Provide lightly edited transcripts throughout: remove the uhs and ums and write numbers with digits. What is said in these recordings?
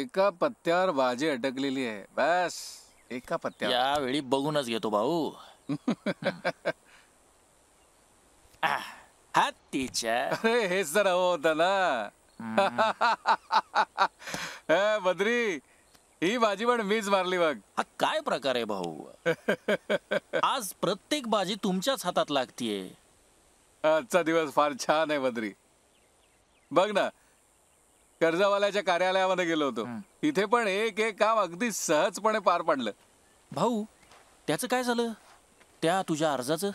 एका पत्त्यावर बाजी अडकलेली आहे. बस एका पत्त्यावर. यावेळी बघूनच घेतो भाऊ. हत्तीच्या अरे हेच तर हवं होतं ना बद्री. ही बाजी पण मीच मारली बघ. हा काय प्रकार आहे भाऊ. आज प्रत्येक बाजी तुमच्याच हातात लागतीये. आजचा दिवस फार छान आहे बद्री. बघ ना कर्जवाल्याच्या कार्यालयामध्ये गेलो होतो. तिथे पण एक एक काम अगदी सहजपणे पार पडलं. भाऊ त्याचं काय झालं त्या तुझ्या अर्जाचं.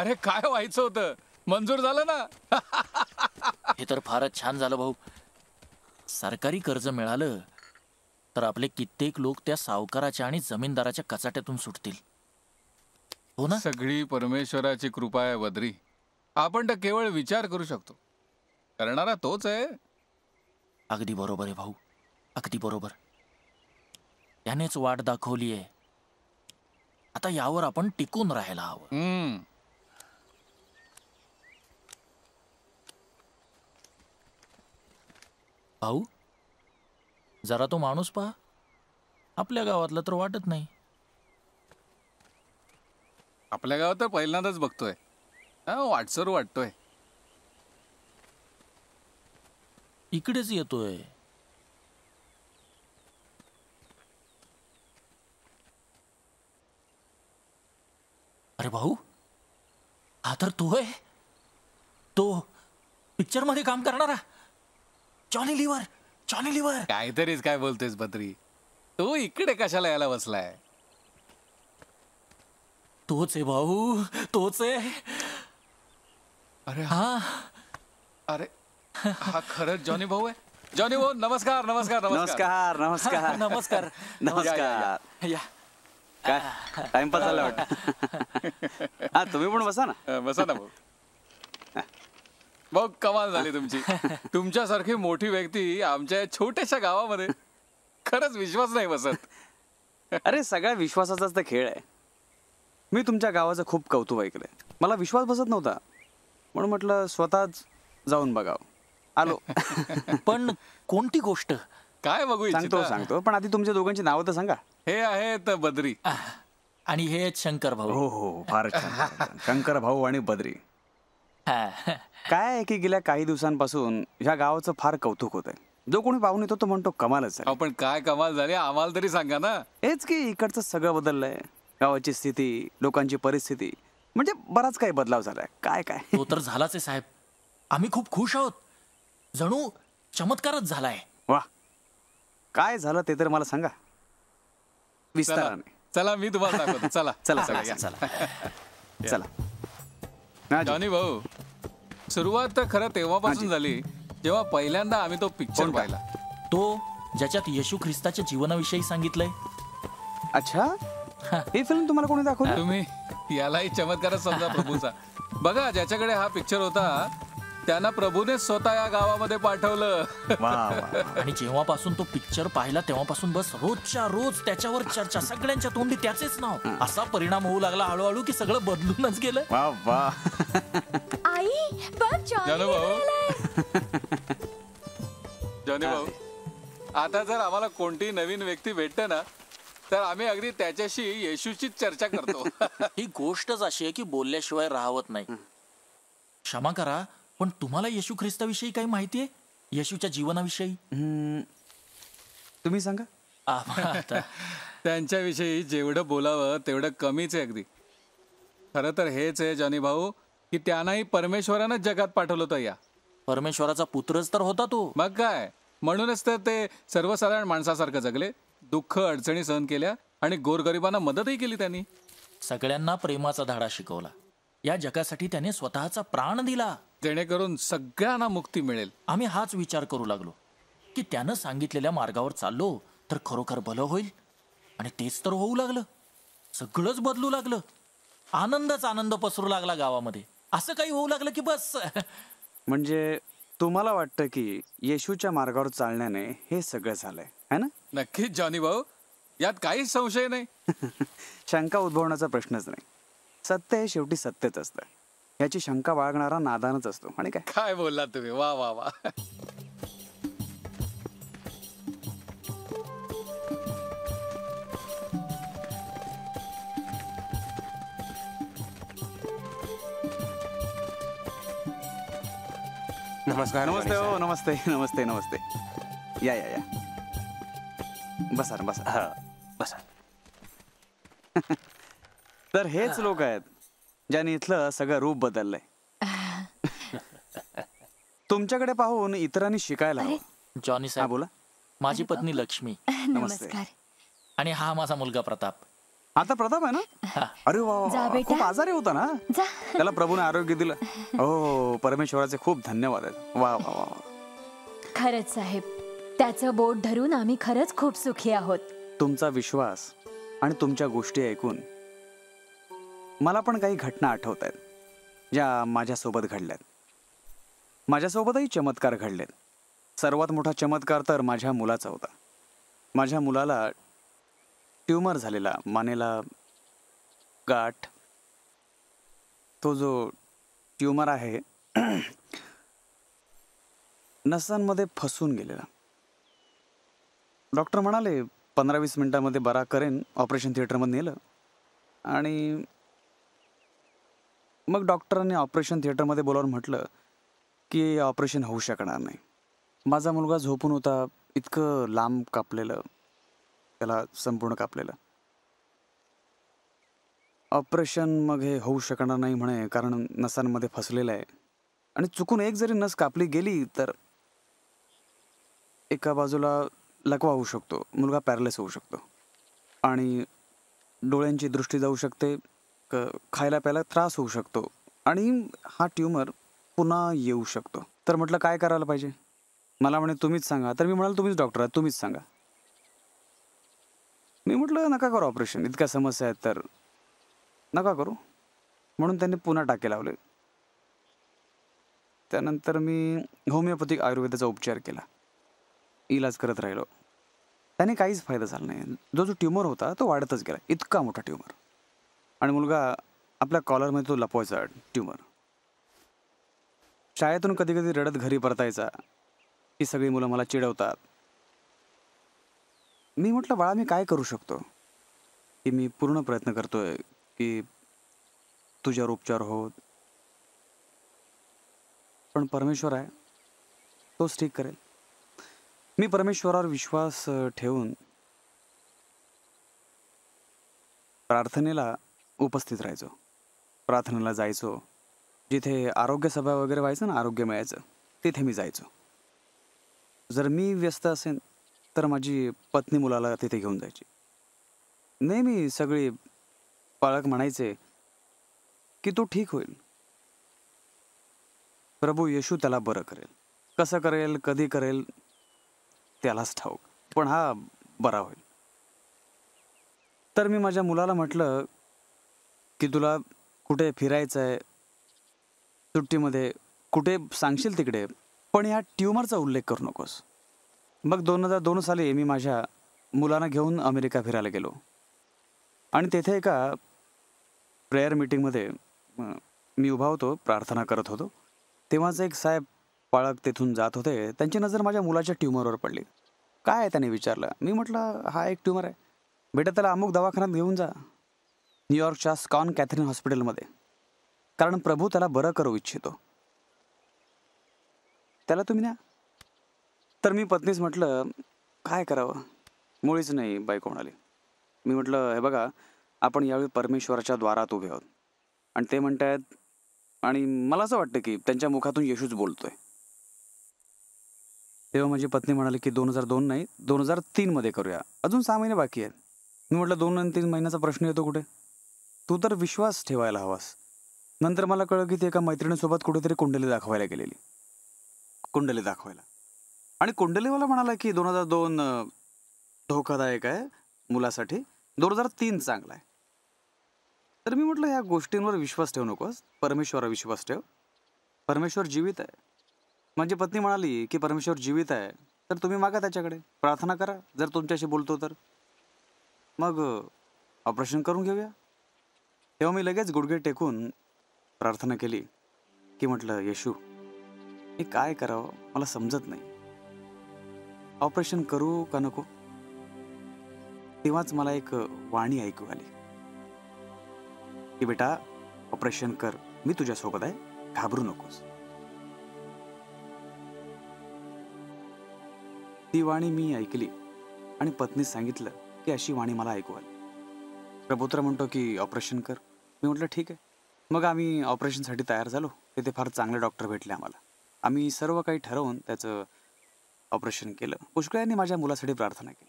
अरे काय व्हायचं होतं मंजूर झालं ना. हे तर फारच छान झालं भाऊ. सरकारी कर्ज मिळालं तर आपले कित्येक लोक त्या सावकाराच्या आणि जमीनदाराच्या कचाट्यातून सुटतील. हो ना. सगळी परमेश्वराची कृपा आहे बद्री. आपण तर केवळ विचार करू शकतो. करणारा तोच आहे. अगदी बरोबर आहे भाऊ. अगदी बरोबर. त्यानेच वाट दाखवली आहे. आता यावर आपण टिकून राहायला हवं. भाऊ जरा तो माणूस पहा. आपल्या गावातला तर वाटत नाही. आपल्या गावात तर पहिल्यांदाच बघतोय. वाटसर वाटतोय. इकडेच येतोय. अरे भाऊ हा तर तू आहे. तो पिक्चर मध्ये काम करणारा जॉनी लिव्हर. जॉनी लिव्हर काहीतरीच काय बोलतेस बद्री. तो इकडे कशाला यायला बसलाय. तोच आहे भाऊ. तोच आहे. अरे हा अरे हा खरंच जॉनी भाऊ आहे. जॉनी भाऊ नमस्कार. नमस्कार नमस्कार नमस्कार नमस्कार नमस्कार. या काय टाइमपास झाला वाटतं. हा तुम्ही पण बसा ना. बसा ना भाऊ. भाऊ कमाल झाली तुमची. तुमच्यासारखी मोठी व्यक्ती आमच्या छोट्याशा गावामध्ये. खरंच विश्वास नाही बसत. अरे सगळ्या विश्वासाचाच तर खेळ आहे. मी तुमच्या गावाचं खूप कौतुक ऐकलंय. मला विश्वास बसत नव्हता म्हणून म्हटलं स्वतःच जाऊन बघावं. आलो. पण कोणती गोष्ट काय बघू इच्छितो सांगतो. पण आधी तुमच्या दोघांची नावं तर सांगा. हे आहेत बद्री आणि हे आहेत शंकर भाऊ. हो हो फार शंकर भाऊ आणि बद्री. काय की गेल्या काही दिवसांपासून ह्या गावाचं फार कौतुक होत आहे. जो कोणी पाहून येतो तो म्हणतो कमालच आहे. पण काय कमाल झाली आम्हाला तरी सांगा ना. हेच की इकडचं सगळं बदललंय. गावाची स्थिती लोकांची परिस्थिती म्हणजे बराच काही बदलाव झालाय. काय काय तो तर झालाच आहे साहेब. आम्ही खूप खुश आहोत. जणू चमत्कारच झालाय. वा काय झालं ते तर मला सांगा विस्ताराने. चला मी तुम्हाला सांगतो. चला चला चला चला चला. जॉनी भाऊ सुरुवात तर खरं तेव्हापासून झाली जेव्हा पहिल्यांदा आम्ही तो पिक्चर पाहिला. तो ज्याच्यात येशू ख्रिस्ताच्या जीवनाविषयी सांगितलंय. अच्छा ही फिल्म तुम्हाला कोणी दाखवली. तुम्ही यालाही चमत्कारच समजा प्रभूचा. बघा ज्याच्याकडे हा पिक्चर होता त्यांना प्रभूने स्वतः या गावामध्ये पाठवलं. आणि जेव्हापासून तो पिक्चर पाहिला तेव्हापासून बस रोजच्या रोज त्याच्यावर चर्चा. सगळ्यांच्या तोंडी त्याचेच नाव. असा परिणाम होऊ लागला हळूहळू की सगळं बदलूनच गेलं. जॉनी भाऊ आता जर आम्हाला कोणती नवीन व्यक्ती भेटते ना तर आम्ही अगदी त्याच्याशी येशूचीच चर्चा करतो. ही गोष्टच अशी आहे की बोलल्याशिवाय राहवत नाही. क्षमा करा पण तुम्हाला येशू ख्रिस्ताविषयी काही माहिती आहे. येशूच्या जीवनाविषयी तुम्ही सांगा. त्यांच्याविषयी जेवढं बोलावं तेवढं कमीच आहे अगदी. खरं तर हेच आहे जॉनी भाऊ की त्यांनाही परमेश्वरानंच जगात पाठवलं होतं. या परमेश्वराचा पुत्रच तर होता तो. मग काय म्हणूनच तर ते सर्वसाधारण माणसासारखं जगले. दुःख अडचणी सहन केल्या आणि गोरगरिबांना मदतही केली. त्यांनी सगळ्यांना प्रेमाचा धाडा शिकवला. या जगासाठी त्याने स्वतःचा प्राण दिला जेणेकरून सगळ्यांना मुक्ती मिळेल. आम्ही हाच विचार करू लागलो की त्यानं सांगितलेल्या मार्गावर चाललो तर खरोखर भलं होईल. आणि तेच तर होऊ लागलं. सगळंच बदलू लागलं. आनंदच आनंद पसरू लागला गावामध्ये. असं काही होऊ लागलं की बस. म्हणजे तुम्हाला वाटतं की येशूच्या मार्गावर चालण्याने हे सगळं झालंय है ना. नक्कीच जॉनी भाऊ यात काहीच संशय नाही. शंका उद्भवण्याचा प्रश्नच नाही. सत्य हे शेवटी सत्यच असतं. याची शंका बाळगणारा नादानच असतो. आणि काय काय बोलला तुम्ही. वा वा वा. नमस्कार। नमस्ते हो। नमस्ते नमस्ते नमस्ते। या बसा ना बसा. हा बसा. तर हेच लोक आहेत ज्यांनी इथलं सगळं रूप बदललंय. तुमच्याकडे पाहून इतरांनी शिकायला हवं. जॉनी साहेब बोला. माझी पत्नी लक्ष्मी. नमस्कार. आणि हा माझा मुलगा प्रताप. आता प्रताप आहे ना. अरे वा, खूप आजारी होता ना, त्याला प्रभूने आरोग्य दिलं. हो, परमेश्वराचे खूप धन्यवाद आहेत. वा वा वा. खरंच साहेब, त्याचं बोट धरून आम्ही खरंच खूप सुखी आहोत. तुमचा विश्वास आणि तुमच्या गोष्टी ऐकून मला पण काही घटना आठवत आहेत ज्या माझ्यासोबत घडल्यात. माझ्यासोबतही चमत्कार घडलेत. सर्वात मोठा चमत्कार तर माझ्या मुलाचा होता. माझ्या मुलाला ट्यूमर झालेला, मानेला गाठ. तो जो ट्यूमर आहे नसांमध्ये फसून गेलेला. डॉक्टर म्हणाले 15-20 मिनिटांमध्ये बरा करेन. ऑपरेशन थिएटरमध्ये नेलं आणि मग डॉक्टरांनी ऑपरेशन थिएटरमध्ये बोलावून म्हटलं की ऑपरेशन होऊ शकणार नाही. माझा मुलगा झोपून होता. इतकं लांब कापलेलं, त्याला संपूर्ण कापलेलं. ऑपरेशन मग हे होऊ शकणार नाही म्हणे, कारण नसांमध्ये फसलेलं आहे. आणि चुकून एक जरी नस कापली गेली तर एका बाजूला लकवा होऊ शकतो, मुलगा पॅरलेस होऊ शकतो आणि डोळ्यांची दृष्टी जाऊ शकते, खायला प्यायला त्रास होऊ शकतो आणि हा ट्यूमर पुन्हा येऊ शकतो. तर म्हटलं काय करायला पाहिजे. मला म्हणे तुम्हीच सांगा. तर मी म्हणाल तुम्हीच डॉक्टर आहात, तुम्हीच सांगा. मी म्हटलं नका करू ऑपरेशन, इतक्या समस्या आहेत तर नका करू. म्हणून त्यांनी पुन्हा टाके लावले. त्यानंतर मी होमिओपॅथिक आयुर्वेदाचा उपचार केला, इलाज करत राहिलो. त्याने काहीच फायदा झाला नाही. जो ट्यूमर होता तो वाढतच गेला, इतका मोठा ट्यूमर. आणि मुलगा आपल्या कॉलरमध्ये तो लपवायचा ट्यूमर. शाळेतून कधी कधी रडत घरी परतायचा. ही सगळी मुलं मला चिडवतात. मी म्हटलं बाळा मी काय करू शकतो, की मी पूर्ण प्रयत्न करतोय की तुझ्यावर उपचार होत, पण परमेश्वर आहे, तोच ठीक करेल. मी परमेश्वरावर विश्वास ठेवून प्रार्थनेला उपस्थित राहायचो. प्रार्थनेला जायचो. जिथे आरोग्य सभा वगैरे व्हायचं ना, आरोग्य मिळायचं, तिथे मी जायचो. जर मी व्यस्त असेन तर माझी पत्नी मुलाला तिथे घेऊन जायची. नेहमी सगळी पालक म्हणायचे की तो ठीक होईल, प्रभू येशू त्याला बरं करेल. कसं करेल, कधी करेल त्यालाच ठाऊक, पण हा बरा होईल. तर मी माझ्या मुलाला म्हटलं की तुला कुठे फिरायचं आहे सुट्टीमध्ये, कुठे सांगशील तिकडे, पण ह्या ट्यूमरचा उल्लेख करू नकोस. मग 2002 साली मी माझ्या मुलांना घेऊन अमेरिका फिरायला गेलो. आणि तेथे एका प्रेयर मीटिंगमध्ये मी उभा होतो, प्रार्थना करत होतो. तेव्हाच एक साहेब पालक तेथून जात होते. त्यांची नजर माझ्या मुलाच्या ट्यूमरवर पडली. काय आहे त्याने विचारलं. मी म्हटलं हा एक ट्यूमर आहे बेटा, त्याला अमुक दवाखान्यात घेऊन जा, न्यूयॉर्कच्या स्कॉन कॅथरीन हॉस्पिटलमध्ये, कारण प्रभू त्याला बरं करू इच्छितो, त्याला तुम्ही न्या. तर मी पत्नीस म्हटलं काय करावं. मुळीच नाही बायको म्हणाली. मी म्हटलं हे बघा, आपण यावेळी परमेश्वराच्या द्वारात उभे आहोत आणि ते म्हणत आहेत, आणि मला असं वाटतं की त्यांच्या मुखातून येशूच बोलतोय. तेव्हा माझी पत्नी म्हणाली की 2002 नाही, 2003 मध्ये करूया, अजून 6 महिने बाकी आहेत. मी म्हटलं 2 आणि 3 महिन्याचा प्रश्न येतो कुठे, तू तर विश्वास ठेवायला हवास. नंतर मला कळलं की ते एका मैत्रिणीसोबत कुठेतरी कुंडली दाखवायला गेलेली. कुंडली दाखवायला, आणि कुंडलीवाला म्हणाला की 2002 धोकादायक आहे मुलासाठी, 2003 चांगला आहे. तर मी म्हटलं ह्या गोष्टींवर विश्वास ठेवू नकोस, परमेश्वरावर विश्वास ठेव, परमेश्वर जीवित आहे. माझी पत्नी म्हणाली की परमेश्वर जीवित आहे तर तुम्ही मागा त्याच्याकडे, प्रार्थना करा, जर तुमच्याशी बोलतो तर मग ऑपरेशन करून घेऊया. तेव्हा मी लगेच गुडघे टेकून प्रार्थना केली की म्हटलं येशू हे काय करावं मला समजत नाही, ऑपरेशन करू का नको. तेव्हाच मला एक वाणी ऐकू आली की बेटा ऑपरेशन कर, मी तुझ्यासोबत आहे, घाबरू नकोस. ती वाणी मी ऐकली आणि पत्नी सांगितलं की अशी वाणी मला ऐकू आली। प्रभुत्र म्हणतो की ऑपरेशन कर। मी म्हटलं ठीक आहे। मग आम्ही ऑपरेशनसाठी तयार झालो। तिथे फार चांगले डॉक्टर भेटले आम्हाला। आम्ही सर्व काही ठरवून त्याचं ऑपरेशन केलं। पुष्कळांनी माझ्या मुलासाठी प्रार्थना केली।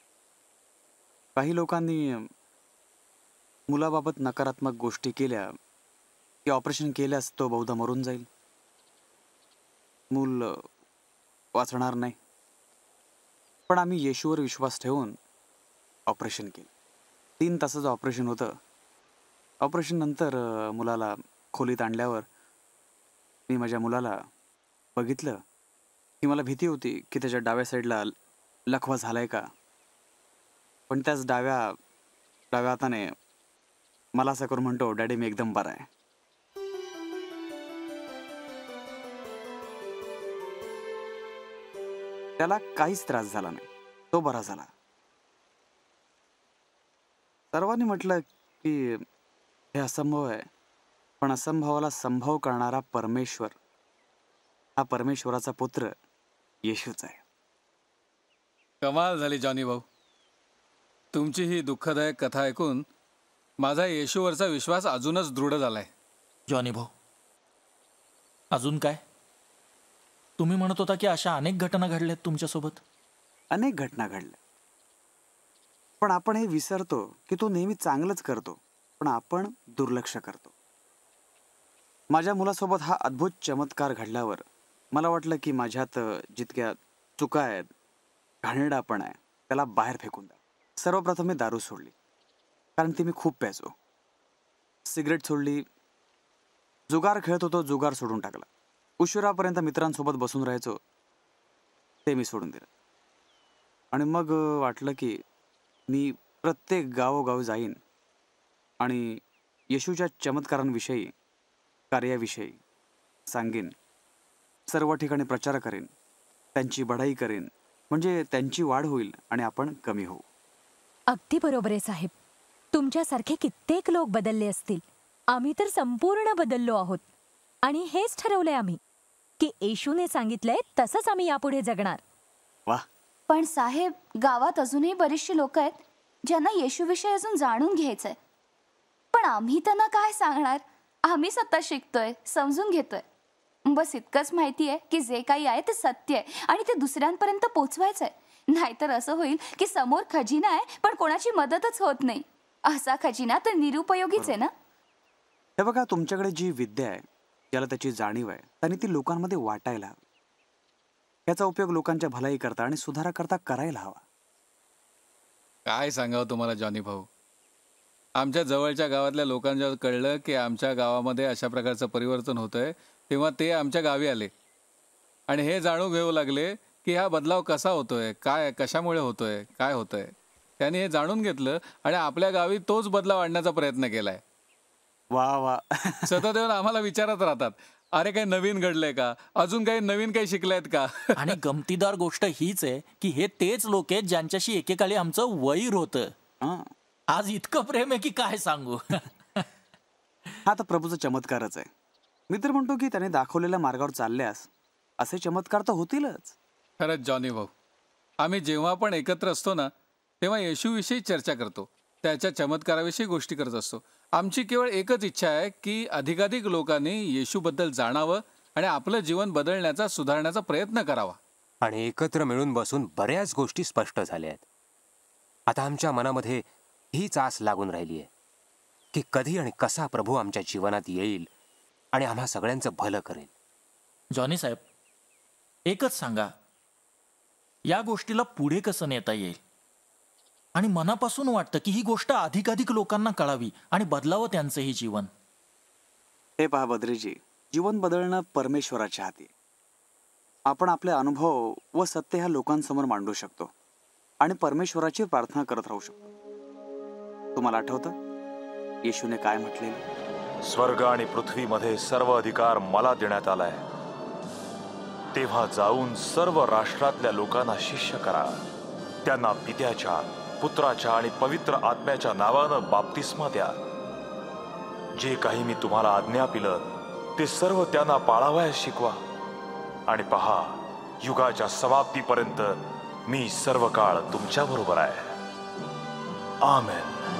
काही लोकांनी मुलाबाबत नकारात्मक गोष्टी केल्या की ऑपरेशन केल्यास तो बहुधा मरून जाईल, मूल वाचणार नाही, पण आम्ही येशूवर विश्वास ठेवून ऑपरेशन केलं। 3 तासाचं ऑपरेशन होतं। ऑपरेशन नंतर मुलाला खोलीत आणल्यावर मी माझ्या मुलाला बघितलं की मला भीती होती की त्याच्या डाव्या साईडला लकवा झालाय का, पण त्याच डाव्या हाताने मला असं करून म्हणतो, डॅडी मी एकदम बरा आहे। त्याला काहीच त्रास झाला नाही, तो बरा झाला। सर्वांनी म्हटलं की हे असंभव आहे, पण असंभवाला संभव करणारा परमेश्वर हा परमेश्वराचा पुत्र येशूच आहे। कमाल झाली जॉनी भाऊ, तुमची ही दुःखदायक कथा ऐकून माझा येशूवरचा विश्वास अजूनच दृढ झालाय। जॉनी भाऊ अजून काय? तुम्ही म्हणत होता की अशा अनेक घटना घडल्यात तुमच्यासोबत? अनेक घटना घडल्या, पण आपण हे विसरतो की तो नेहमी चांगलंच करतो, पण आपण दुर्लक्ष करतो। माझ्या मुलासोबत हा अद्भुत चमत्कार घडल्यावर मला वाटलं की माझ्यात जितक्या चुका आहेत, घाणेरडापण आहे, त्याला बाहेर फेकून द्या। सर्वप्रथम मी दारू सोडली, कारण ती मी खूप प्यायचो। सिगरेट सोडली। जुगार खेळत होतो, जुगार सोडून टाकला। उशिरापर्यंत मित्रांसोबत बसून राहायचो, ते मी सोडून दिलं। आणि मग वाटलं की मी प्रत्येक गावोगाव जाईन आणि येशूच्या चमत्कारांविषयी, कार्याविषयी सांगेन, सर्व ठिकाणी प्रचार करेन, त्यांची बढाई करेन, म्हणजे त्यांची वाढ होईल आणि आपण कमी होऊ। अगदी बरोबर आहे साहेब, तुमच्यासारखे कित्येक लोक बदलले असतील, आम्ही तर संपूर्ण बदललो आहोत। आणि हेच ठरवलंय आम्ही की येशूने सांगितलंय तसंच आम्ही यापुढे जगणार। वा, पण साहेब गावात अजूनही बरीचशी लोक आहेत ज्यांना येशूविषयी अजून जाणून घ्यायचं आहे, पण आम्ही त्यांना काय सांगणार? आम्ही सत्ता शिकतोय, समजून घेतोय, बस इतकंच माहिती आहे की जे काही आहे ते सत्य आहे आणि ते दुसऱ्यांपर्यंत पोचवायचं आहे। नाहीतर असं होईल की समोर खजिना आहे पण कोणाची मदतच होत नाही, असा खजिना तर निरुपयोगीच आहे ना। हे बघा, तुमच्याकडे जी विद्या आहे, ज्याला त्याची जाणीव आहे, त्यांनी ती लोकांमध्ये वाटायला हवी। याचा उपयोग लोकांच्या भलाई करता आणि सुधारा करता करायला हवा। काय सांगावं तुम्हाला जॉनी भाऊ, आमच्या जवळच्या गावातल्या लोकांना कळलं की आमच्या गावामध्ये अशा प्रकारचं परिवर्तन होतंय, तेव्हा ते आमच्या गावी आले आणि हे जाणून घेऊ लागले की हा बदलाव कसा होतोय, काय कशामुळे होतोय, काय होतंय। त्यांनी हे जाणून घेतलं आणि आपल्या गावी तोच बदलाव आणण्याचा प्रयत्न केलाय। वा वा सतत येऊन आम्हाला विचारत राहतात, अरे काही नवीन घडलंय का, अजून काही नवीन काही शिकलायत का? आणि गमतीदार गोष्ट हीच आहे की हे तेच लोक आहेत ज्यांच्याशी एकेकाळी आमचं वैर होतं। आज इतकं प्रेम आहे की काय सांगू। हा तर प्रभूचा चमत्कारच आहे। मी तर म्हणतो की त्याने दाखवलेल्या मार्गावर चालल्यास असे चमत्कार तर होतीलच। खरंच जॉनी भाऊ, आम्ही जेव्हा पण एकत्र असतो ना, तेव्हा येशूविषयी चर्चा करतो, त्याच्या चमत्काराविषयी गोष्टी करत असतो। आमची केवळ एकच इच्छा आहे की अधिकाधिक लोकांनी येशूबद्दल जाणावं आणि आपलं जीवन बदलण्याचा, सुधारण्याचा प्रयत्न करावा। आणि एकत्र मिळून बसून बऱ्याच गोष्टी स्पष्ट झाल्या आहेत। आता आमच्या मनामध्ये हीच आस लागून राहिली आहे की कधी आणि कसा प्रभू आमच्या जीवनात येईल आणि आम्हा सगळ्यांचं भलं करेल। जॉनी साहेब एकच सांगा, या गोष्टीला पुढे कसं नेता येईल? आणि मनापासून वाटतं की ही गोष्ट अधिकाधिक लोकांना कळावी आणि बदलावं त्यांचंही जीवन। हे पहा बद्रीजी, जीवन बदलणं परमेश्वराच्या हाती। आपण आपले अनुभव व सत्य ह्या लोकांसमोर मांडू शकतो आणि परमेश्वराची प्रार्थना करत राहू शकतो। तुम्हाला आठवतं येशूने काय म्हटलेलं? स्वर्ग आणि पृथ्वीमध्ये सर्व अधिकार मला देण्यात आलाय, तेव्हा जाऊन सर्व राष्ट्रातल्या लोकांना शिष्य करा, त्यांना पित्याच्या, पुत्राच्या आणि पवित्र आत्म्याच्या नावानं बाप्तिस्मा द्या। जे काही मी तुम्हाला आज्ञा दिलं ते सर्व त्यांना पाळावयास शिकवा, आणि पहा युगाच्या समाप्तीपर्यंत मी सर्व काळ तुमच्या बरोबर आहे. आमेन.